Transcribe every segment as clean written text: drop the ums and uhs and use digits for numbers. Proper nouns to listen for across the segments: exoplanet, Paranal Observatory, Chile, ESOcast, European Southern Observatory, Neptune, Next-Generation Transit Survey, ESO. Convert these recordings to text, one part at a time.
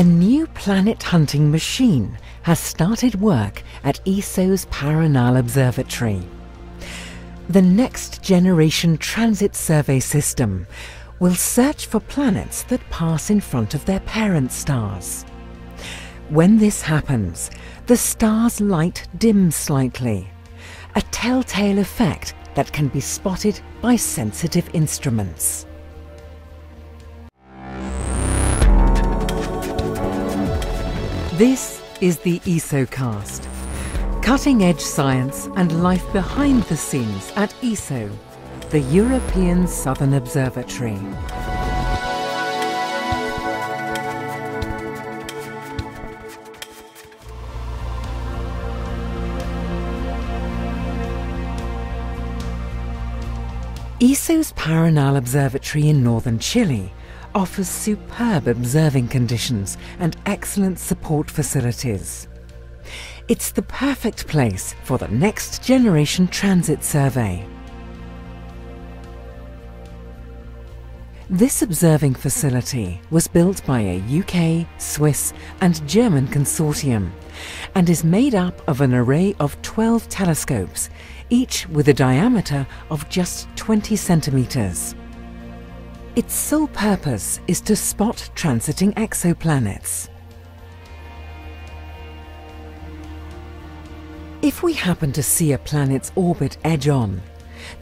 A new planet-hunting machine has started work at ESO's Paranal Observatory. The Next-Generation Transit Survey system will search for planets that pass in front of their parent stars. When this happens, the star's light dims slightly, a telltale effect that can be spotted by sensitive instruments. This is the ESOcast, cutting-edge science and life behind the scenes at ESO, the European Southern Observatory. ESO's Paranal Observatory in northern Chile offers superb observing conditions and excellent support facilities. It's the perfect place for the Next Generation Transit Survey. This observing facility was built by a UK, Swiss and German consortium and is made up of an array of 12 telescopes, each with a diameter of just 20 centimetres. Its sole purpose is to spot transiting exoplanets. If we happen to see a planet's orbit edge-on,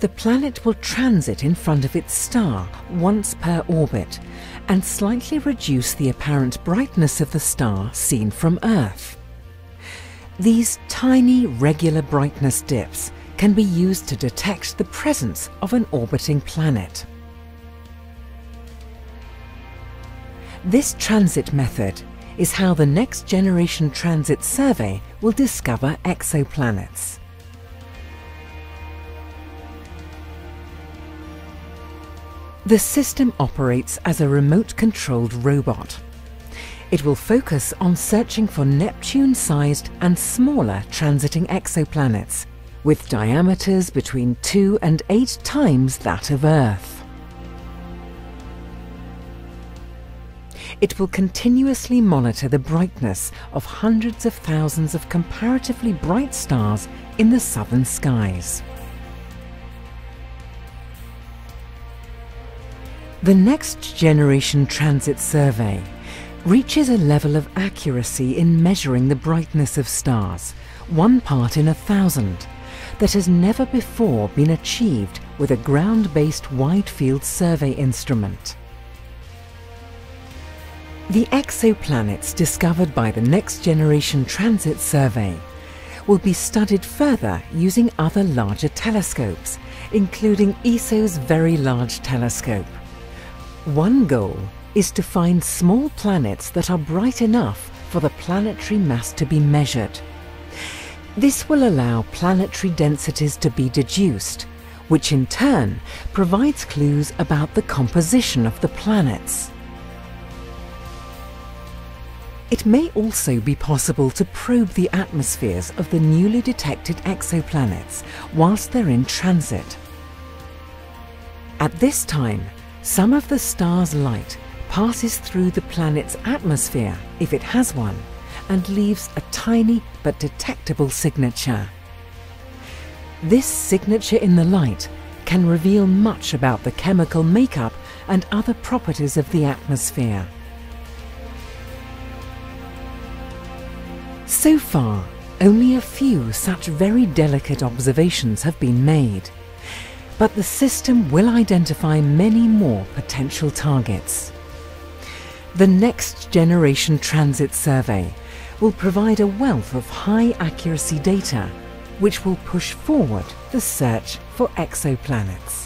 the planet will transit in front of its star once per orbit and slightly reduce the apparent brightness of the star seen from Earth. These tiny regular brightness dips can be used to detect the presence of an orbiting planet. This transit method is how the Next Generation Transit Survey will discover exoplanets. The system operates as a remote-controlled robot. It will focus on searching for Neptune-sized and smaller transiting exoplanets, with diameters between 2 and 8 times that of Earth. It will continuously monitor the brightness of hundreds of thousands of comparatively bright stars in the southern skies. The Next Generation Transit Survey reaches a level of accuracy in measuring the brightness of stars, 1 part in 1,000, that has never before been achieved with a ground-based wide-field survey instrument. The exoplanets discovered by the Next Generation Transit Survey will be studied further using other larger telescopes, including ESO's Very Large Telescope. One goal is to find small planets that are bright enough for the planetary mass to be measured. This will allow planetary densities to be deduced, which in turn provides clues about the composition of the planets. It may also be possible to probe the atmospheres of the newly detected exoplanets whilst they're in transit. At this time, some of the star's light passes through the planet's atmosphere, if it has one, and leaves a tiny but detectable signature. This signature in the light can reveal much about the chemical makeup and other properties of the atmosphere. So far, only a few such very delicate observations have been made, but the system will identify many more potential targets. The Next Generation Transit Survey will provide a wealth of high-accuracy data, which will push forward the search for exoplanets.